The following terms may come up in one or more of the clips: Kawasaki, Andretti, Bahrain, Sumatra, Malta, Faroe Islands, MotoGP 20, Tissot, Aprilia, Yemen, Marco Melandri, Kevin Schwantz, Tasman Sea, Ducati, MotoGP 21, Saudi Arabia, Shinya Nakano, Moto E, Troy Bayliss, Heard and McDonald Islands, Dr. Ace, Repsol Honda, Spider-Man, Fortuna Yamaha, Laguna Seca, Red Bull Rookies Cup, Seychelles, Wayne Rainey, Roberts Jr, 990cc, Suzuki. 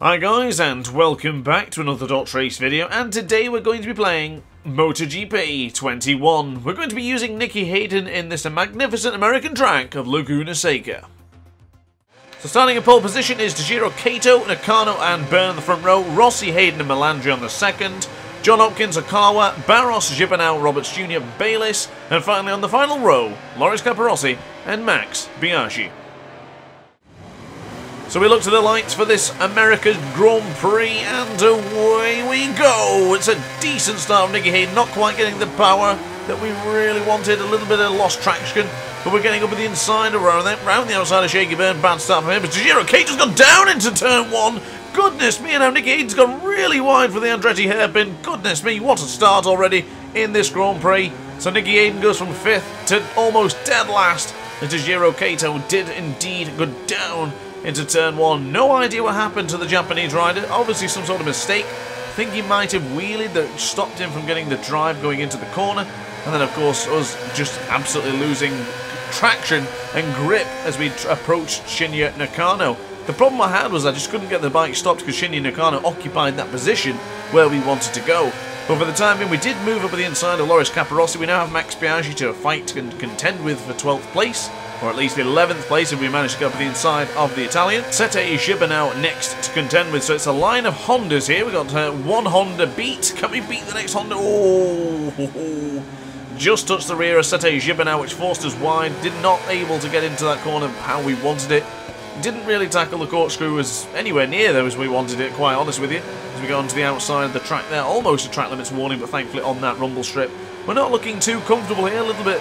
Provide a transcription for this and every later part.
Hi guys, and welcome back to another Dr. Ace video, and today we're going to be playing MotoGP 21. We're going to be using Nicky Hayden in this magnificent American track of Laguna Seca. So starting in pole position is Daijiro Kato, Nakano and Byrne the front row, Rossi, Hayden and Melandri on the second, John Hopkins, Okawa, Barros, Gibernau, Roberts Jr, Bayliss, and finally on the final row, Loris Capirossi and Max Biaggi. So we look to the lights for this America's Grand Prix, and away we go! It's a decent start from Nicky Hayden, not quite getting the power that we really wanted, a little bit of lost traction, but we're getting up at the inside around that, round the outside of Shakey Byrne, bad start from him, but Daijiro Kato's gone down into turn one! Goodness me, and now Nicky Hayden's gone really wide for the Andretti hairpin, goodness me, what a start already in this Grand Prix. So Nicky Hayden goes from 5th to almost dead last, and Daijiro Kato did indeed go down into turn one. No idea what happened to the Japanese rider, obviously some sort of mistake. I think he might have wheelied that stopped him from getting the drive going into the corner, and then of course us just absolutely losing traction and grip as we approached Shinya Nakano. The problem I had was I just couldn't get the bike stopped because Shinya Nakano occupied that position where we wanted to go. But for the time being we did move up to the inside of Loris Capirossi. We now have Max Biaggi to fight and contend with for 12th place. Or at least 11th place if we manage to go up the inside of the Italian. Sete Gibernau next to contend with, so it's a line of Hondas here. We've got one Honda beat. Can we beat the next Honda? Oh! Just touched the rear of Sete Gibernau, which forced us wide. Did not able to get into that corner how we wanted it. Didn't really tackle the corkscrew as anywhere near though as we wanted it, quite honest with you. As we go onto the outside of the track there, almost a track limits warning, but thankfully on that rumble strip. We're not looking too comfortable here, a little bit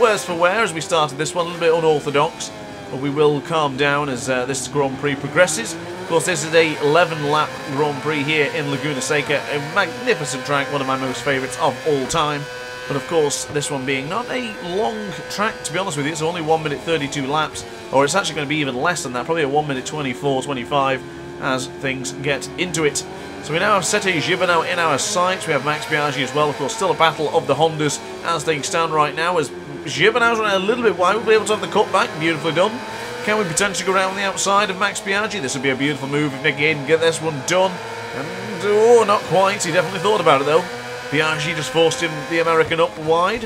worse for wear as we started this one, a little bit unorthodox, but we will calm down as this Grand Prix progresses. Of course, this is a 11-lap Grand Prix here in Laguna Seca, a magnificent track, one of my most favourites of all time. But of course, this one being not a long track, to be honest with you, it's only 1 minute 32 laps, or it's actually going to be even less than that, probably a 1 minute 24, 25 as things get into it. So we now have Sete Gibernau in our sights, we have Max Biaggi as well, of course still a battle of the Hondas as things stand right now, as Gibernau's running a little bit wide, we'll be able to have the cutback, beautifully done. Can we potentially go around the outside of Max Biaggi? This would be a beautiful move if Nicky Hayden can get this one done, and oh, not quite, he definitely thought about it though. Biaggi just forced him, the American, up wide,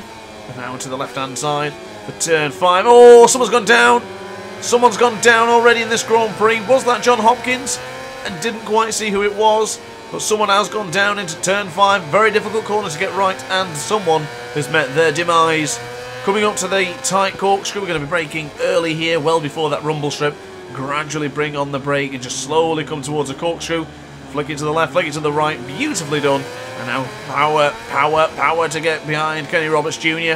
and now to the left-hand side for turn 5, oh, someone's gone down! Someone's gone down already in this Grand Prix, was that John Hopkins? And didn't quite see who it was, but someone has gone down into turn 5, very difficult corner to get right, and someone has met their demise. Coming up to the tight corkscrew, we're going to be braking early here, well before that rumble strip, gradually bring on the brake and just slowly come towards a corkscrew, flick it to the left, flick it to the right, beautifully done, and now power to get behind Kenny Roberts Jr.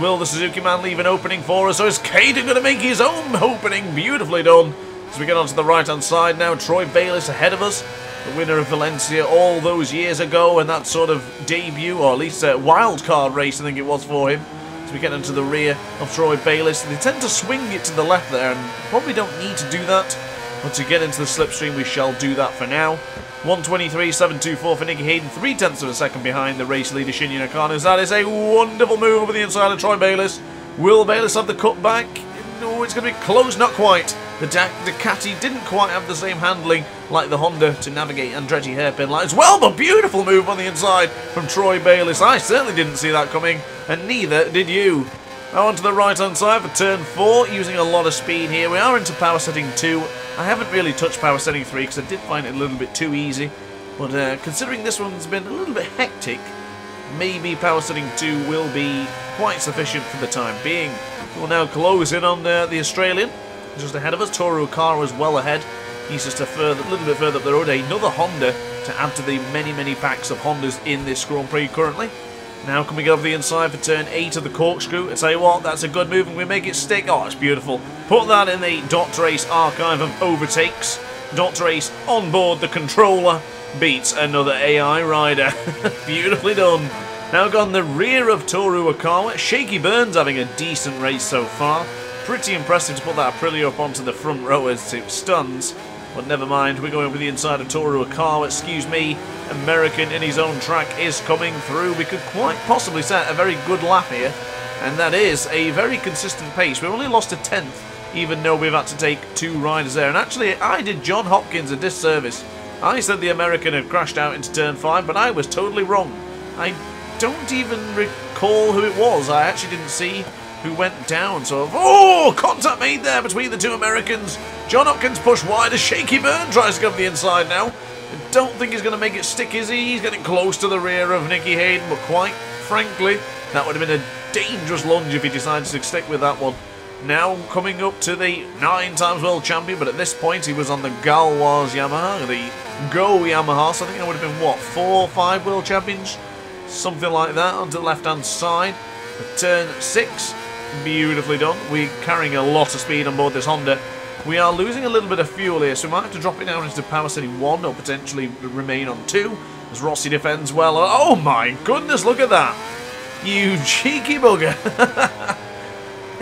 Will the Suzuki man leave an opening for us, or is Kato going to make his own opening? Beautifully done. As we get onto the right-hand side now, Troy Bayliss ahead of us, the winner of Valencia all those years ago, and that sort of debut, or at least a wild card race, I think it was for him. As we get into the rear of Troy Bayliss, they tend to swing it to the left there, and probably don't need to do that. But to get into the slipstream, we shall do that for now. 1:23.724 for Nicky Hayden, 0.3 seconds behind the race leader Shinya Nakano. That is a wonderful move over the inside of Troy Bayliss. Will Bayliss have the cutback? No, it's going to be close, not quite. The Ducati didn't quite have the same handling like the Honda to navigate Andretti hairpin lines. Well, but beautiful move on the inside from Troy Bayliss. I certainly didn't see that coming, and neither did you. Now onto the right-hand side for turn 4, using a lot of speed here. We are into power setting 2. I haven't really touched power setting 3 because I did find it a little bit too easy. But considering this one's been a little bit hectic, maybe power setting 2 will be quite sufficient for the time being. We'll now close in on the Australian. Just ahead of us, Toru Okawa is well ahead. He's just a little bit further up the road. Another Honda to add to the many packs of Hondas in this Grand Prix currently. Now can we get over the inside for turn 8 of the corkscrew? I tell you what, that's a good move, and we make it stick. Oh, it's beautiful. Put that in the Dr. Ace archive of overtakes. Dr. Ace on board the controller beats another AI rider. Beautifully done. Now gone the rear of Toru Okawa. Shakey Byrne's having a decent race so far. Pretty impressive to put that Aprilia up onto the front row as it stuns. But never mind, we're going over the inside of Toru Okawa, excuse me. American in his own track is coming through. We could quite possibly set a very good lap here. And that is a very consistent pace. We've only lost a tenth even though we've had to take two riders there. And actually, I did John Hopkins a disservice. I said the American had crashed out into turn 5, but I was totally wrong. I don't even recall who it was. I actually didn't see who went down. So, oh, contact made there between the two Americans. John Hopkins pushed wide as Shakey Byrne tries to go for the inside now. I don't think he's going to make it stick, is he? He's getting close to the rear of Nicky Hayden, but quite frankly, that would have been a dangerous lunge if he decides to stick with that one. Now coming up to the 9-time world champion, but at this point he was on the Galois Yamaha, the Go Yamaha, so I think that would have been, what, 4 or 5 world champions? Something like that, onto the left-hand side. Turn 6, beautifully done. We're carrying a lot of speed on board this Honda. We are losing a little bit of fuel here, so we might have to drop it down into Power City 1 or potentially remain on 2, as Rossi defends well. Oh my goodness, look at that! You cheeky bugger!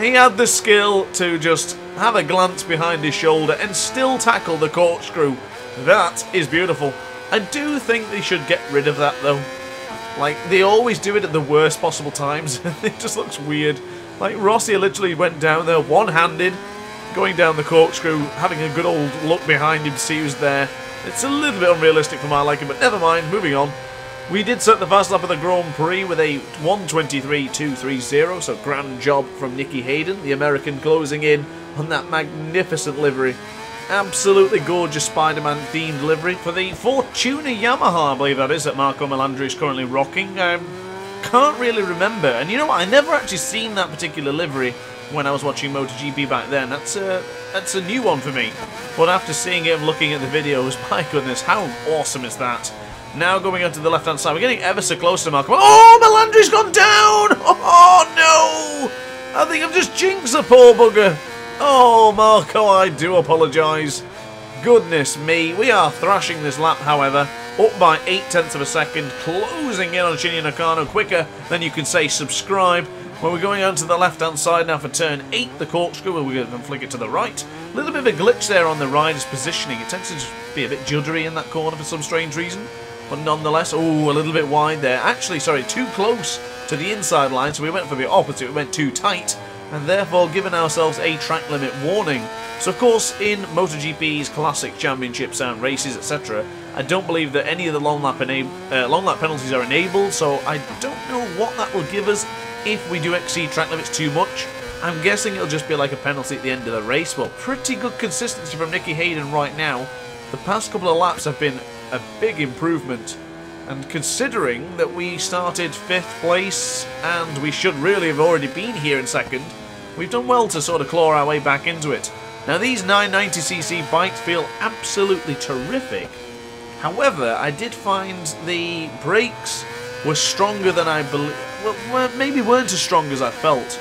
He had the skill to just have a glance behind his shoulder and still tackle the corkscrew. That is beautiful. I do think they should get rid of that though. Like, they always do it at the worst possible times. It just looks weird. Like, Rossi literally went down there one-handed, going down the corkscrew, having a good old look behind him to see who's there. It's a little bit unrealistic for my liking, but never mind, moving on. We did set the fast lap of the Grand Prix with a 1:23.230, so grand job from Nicky Hayden, the American, closing in on that magnificent livery. Absolutely gorgeous Spider-Man themed livery for the Fortuna Yamaha, I believe that is, that Marco Melandri is currently rocking. I can't really remember, and you know what, I never actually seen that particular livery when I was watching MotoGP back then. That's a new one for me, but after seeing it and looking at the videos, my goodness, how awesome is that? Now going onto the left-hand side, we're getting ever so close to Malcolm. Oh, Melandri's gone down! Oh, no! I think I've just jinxed the poor bugger. Oh, Marco, I do apologise. Goodness me, we are thrashing this lap, however. Up by 0.8 of a second, closing in on Shinya Nakano quicker than you can say subscribe. Well, we're going onto the left-hand side now for turn 8, the corkscrew, we're going to flick it to the right. A little bit of a glitch there on the rider's positioning. It tends to just be a bit juddery in that corner for some strange reason. But nonetheless, oh, a little bit wide there. Actually, sorry, too close to the inside line, so we went for the opposite. We went too tight, and therefore given ourselves a track limit warning. So, of course, in MotoGP's classic championships and races, etc., I don't believe that any of the long lap penalties are enabled, so I don't know what that will give us if we do exceed track limits too much. I'm guessing it'll just be like a penalty at the end of the race. Well, pretty good consistency from Nicky Hayden right now. The past couple of laps have been a big improvement, and considering that we started 5th place and we should really have already been here in 2nd, we've done well to sort of claw our way back into it. Now these 990cc bikes feel absolutely terrific, however I did find the brakes were stronger than I believe, well maybe weren't as strong as I felt,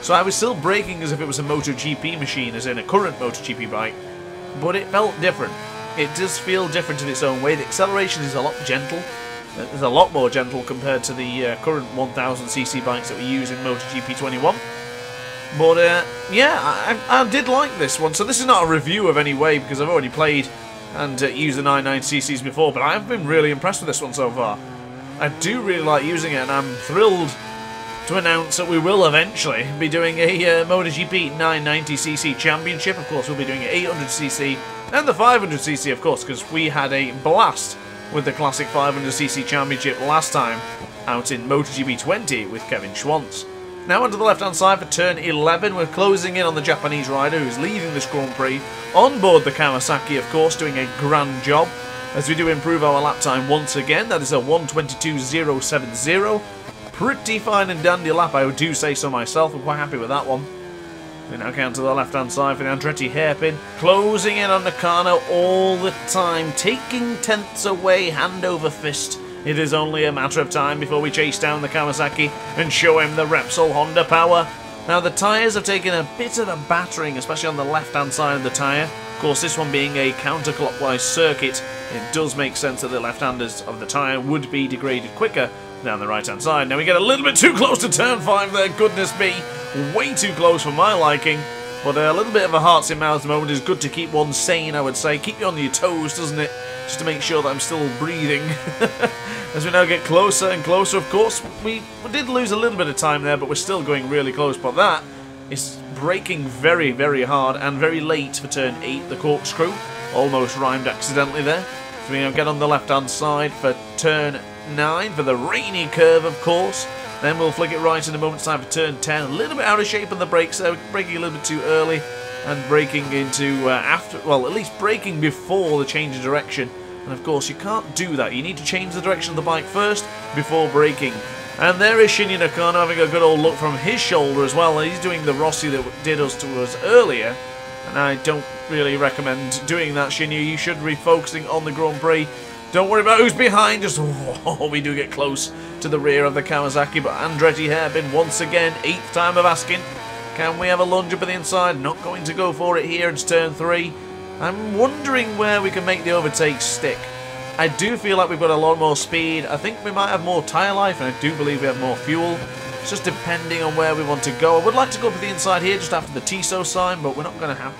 so I was still braking as if it was a MotoGP machine, as in a current MotoGP bike, but it felt different. It does feel different in its own way. The acceleration is a lot gentle. It's a lot more gentle compared to the current 1000cc bikes that we use in MotoGP 21. But yeah, I did like this one. So this is not a review of any way because I've already played and used the 990cc's before. But I've been really impressed with this one so far. I do really like using it, and I'm thrilled to announce that we will eventually be doing a MotoGP 990cc championship. Of course, we'll be doing an 800cc and the 500cc, of course, because we had a blast with the classic 500cc championship last time out in MotoGP 20 with Kevin Schwantz. Now onto the left-hand side for turn 11. We're closing in on the Japanese rider who's leading this Grand Prix on board the Kawasaki, of course, doing a grand job. As we do improve our lap time once again, that is a 1:22.070. Pretty fine and dandy lap, I do say so myself. I'm quite happy with that one. We now count to the left-hand side for the Andretti hairpin. Closing in on Nakano all the time, taking tenths away hand over fist. It is only a matter of time before we chase down the Kawasaki and show him the Repsol Honda power. Now the tyres have taken a bit of a battering, especially on the left-hand side of the tyre. Of course, this one being a counterclockwise circuit, it does make sense that the left-handers of the tyre would be degraded quicker down the right-hand side. Now we get a little bit too close to turn 5 there, goodness me. Way too close for my liking. But a little bit of a hearts in mouth moment is good to keep one sane, I would say. Keep you on your toes, doesn't it? Just to make sure that I'm still breathing. As we now get closer and closer, of course. We did lose a little bit of time there, but we're still going really close. But that is braking very, very hard and very late for turn 8, the corkscrew. Almost rhymed accidentally there. Firmino get on the left-hand side for turn 9 for the rainy curve, of course. Then we'll flick it right in a moment's time for turn 10. A little bit out of shape on the brakes there, braking a little bit too early and braking into after, well, at least braking before the change of direction. And of course, you can't do that. You need to change the direction of the bike first before braking. And there is Shinya Nakano having a good old look from his shoulder as well. He's doing the Rossi that did us to us earlier. And I don't really recommend doing that, Shinya. You should be focusing on the Grand Prix. Don't worry about who's behind. Just, oh, we do get close to the rear of the Kawasaki. But Andretti hairpin once again, 8th time of asking. Can we have a lunge up at the inside? Not going to go for it here. It's turn 3. I'm wondering where we can make the overtake stick. I do feel like we've got a lot more speed. I think we might have more tyre life, and I do believe we have more fuel. It's just depending on where we want to go. I would like to go up to the inside here, just after the Tissot sign, but we're not going to have...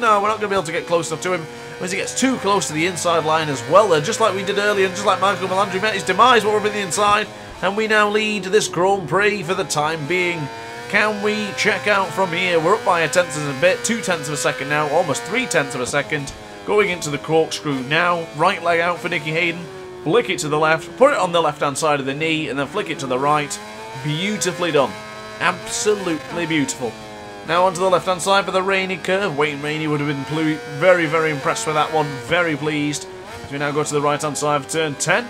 No, we're not going to be able to get close enough to him. As he gets too close to the inside line as well, there, just like we did earlier, and just like Marco Melandri met his demise while we're up the inside, and we now lead this Grand Prix for the time being. Can we check out from here? We're up by a tenth of a bit, 0.2 of a second now, almost 0.3 of a second. Going into the corkscrew now, right leg out for Nicky Hayden, flick it to the left, put it on the left-hand side of the knee, and then flick it to the right. Beautifully done. Absolutely beautiful. Now onto the left-hand side for the Rainey curve. Wayne Rainey would have been very, very impressed with that one, very pleased. As we now go to the right-hand side for turn 10.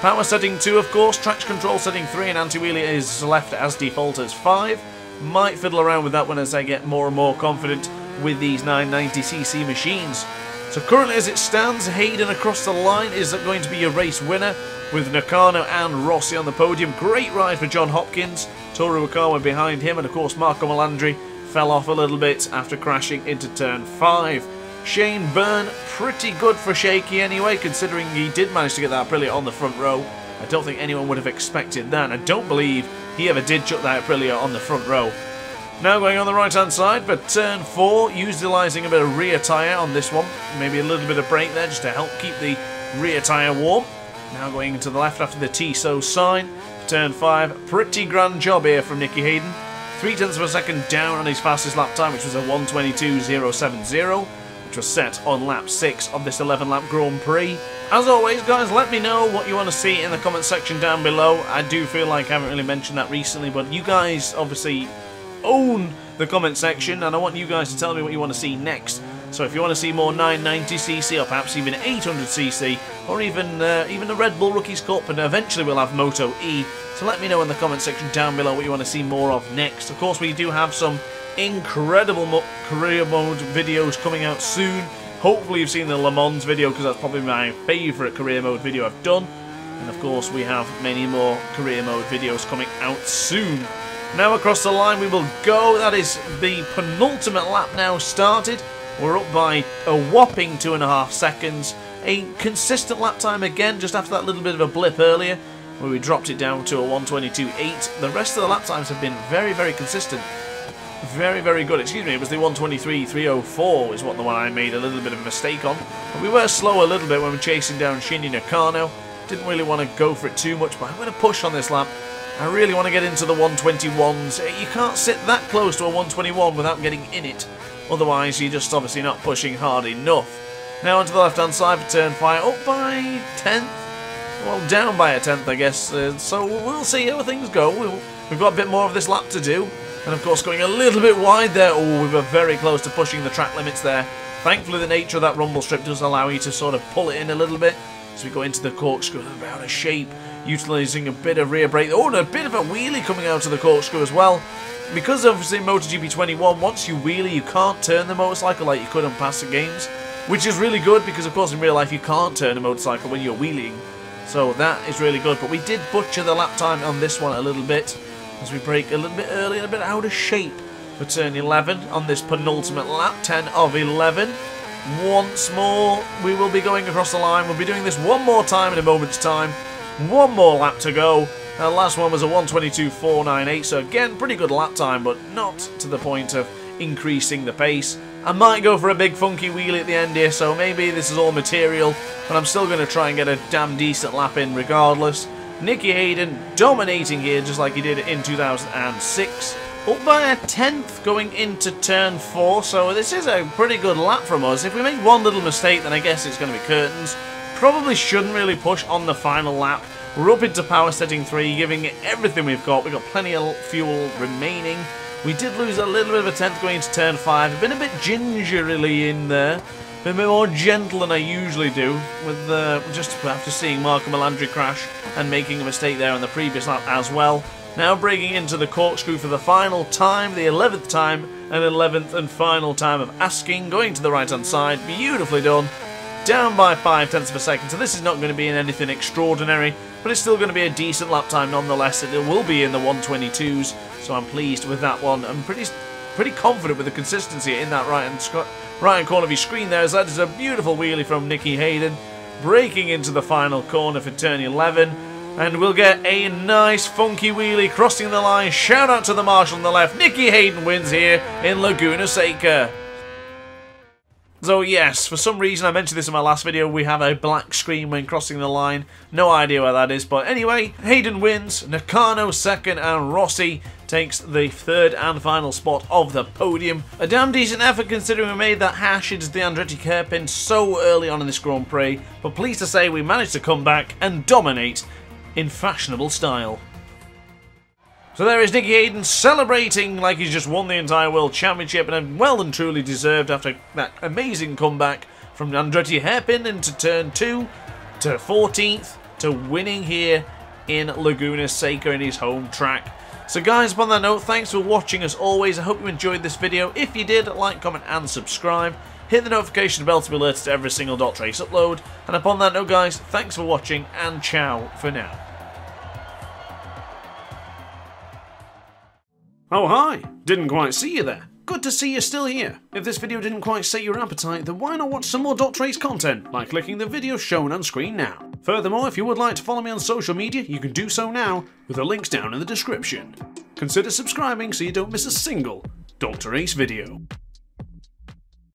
Power setting 2, of course, traction control setting 3, and anti-wheelie is left as default as 5. Might fiddle around with that one as I get more and more confident with these 990cc machines. So currently as it stands, Hayden across the line is going to be your race winner, with Nakano and Rossi on the podium. Great ride for John Hopkins, Toru Okawa behind him, and of course Marco Melandri fell off a little bit after crashing into turn 5. Shakey Byrne, pretty good for Shakey anyway, considering he did manage to get that Aprilia on the front row. I don't think anyone would have expected that, and I don't believe he ever did chuck that Aprilia on the front row. Now going on the right-hand side for turn 4, utilising a bit of rear tyre on this one. Maybe a little bit of brake there just to help keep the rear tyre warm. Now going to the left after the Tissot sign. Turn 5, pretty grand job here from Nicky Hayden. 0.3 of a second down on his fastest lap time, which was a 1:22.070, which was set on lap 6 of this 11-lap Grand Prix. As always, guys, let me know what you want to see in the comment section down below. I do feel like I haven't really mentioned that recently, but you guys obviously... own the comment section, and I want you guys to tell me what you want to see next. So if you want to see more 990cc, or perhaps even 800cc, or even the Red Bull Rookies Cup, and eventually we'll have Moto E, so let me know in the comment section down below what you want to see more of next. Of course, we do have some incredible career mode videos coming out soon. Hopefully you've seen the Le Mans video, because that's probably my favourite career mode video I've done, and of course we have many more career mode videos coming out soon. Now across the line we will go. That is the penultimate lap now started. We're up by a whopping 2.5 seconds. A consistent lap time again, just after that little bit of a blip earlier, where we dropped it down to a 1:22.8. The rest of the lap times have been very, very consistent. Very, very good. Excuse me, it was the 1:23.304 is what the one I made a little bit of a mistake on. But we were slow a little bit when we were chasing down Shinya Nakano. Didn't really want to go for it too much, but I'm going to push on this lap. I really want to get into the 1:21s. You can't sit that close to a 1:21 without getting in it. Otherwise, you're just obviously not pushing hard enough. Now onto the left-hand side for turn 5. Up by 10th. Well, down by a 10th, I guess. So we'll see how things go. We've got a bit more of this lap to do. And, of course, going a little bit wide there. Oh, we were very close to pushing the track limits there. Thankfully, the nature of that rumble strip does allow you to sort of pull it in a little bit. So we go into the corkscrew, out of shape, utilising a bit of rear brake. Oh, and a bit of a wheelie coming out of the corkscrew as well. Because obviously MotoGP 21, once you wheelie, you can't turn the motorcycle like you could on past games. Which is really good, because of course in real life you can't turn a motorcycle when you're wheeling. So that is really good. But we did butcher the lap time on this one a little bit, as we brake a little bit early and a bit out of shape for turn 11 on this penultimate lap, 10 of 11. Once more, we will be going across the line. We'll be doing this one more time in a moment's time. One more lap to go. That last one was a 1:22.498, so again, pretty good lap time, but not to the point of increasing the pace. I might go for a big funky wheelie at the end here, so maybe this is all material, but I'm still going to try and get a damn decent lap in regardless. Nicky Hayden dominating here, just like he did in 2006. up by a 10th going into turn 4, so this is a pretty good lap from us. If we make one little mistake, then I guess it's going to be curtains. Probably shouldn't really push on the final lap. We're up into power setting 3, giving it everything we've got. We've got plenty of fuel remaining. We did lose a little bit of a 10th going into turn 5. I've been a bit gingerly in there. Been a bit more gentle than I usually do, with just after seeing Marco Melandri crash and making a mistake there on the previous lap as well. Now breaking into the corkscrew for the final time, the 11th time, and 11th and final time of asking, going to the right-hand side, beautifully done, down by 0.5 of a second, so this is not going to be in anything extraordinary, but it's still going to be a decent lap time nonetheless. It will be in the 122s, so I'm pleased with that one. I'm pretty confident with the consistency in that right-hand corner of your screen there, as that is a beautiful wheelie from Nicky Hayden, breaking into the final corner for turn 11, and we'll get a nice funky wheelie crossing the line. Shout out to the marshal on the left. Nicky Hayden wins here in Laguna Seca. So yes, for some reason, I mentioned this in my last video, we have a black screen when crossing the line. No idea where that is, but anyway, Hayden wins, Nakano second, and Rossi takes the third and final spot of the podium. A damn decent effort considering we made that hash into the Andretti hairpin so early on in this Grand Prix, but pleased to say we managed to come back and dominate in fashionable style. So there is Nicky Hayden celebrating like he's just won the entire World Championship, and well and truly deserved after that amazing comeback from Andretti hairpin into turn 2 to 14th to winning here in Laguna Seca in his home track. So guys, upon that note, thanks for watching as always. I hope you enjoyed this video. If you did, like, comment and subscribe. Hit the notification bell to be alerted to every single Dr. Ace upload. And upon that note, guys, thanks for watching and ciao for now. Oh hi! Didn't quite see you there. Good to see you're still here. If this video didn't quite sate your appetite, then why not watch some more Dr. Ace content by clicking the video shown on screen now. Furthermore, if you would like to follow me on social media, you can do so now with the links down in the description. Consider subscribing so you don't miss a single Dr. Ace video.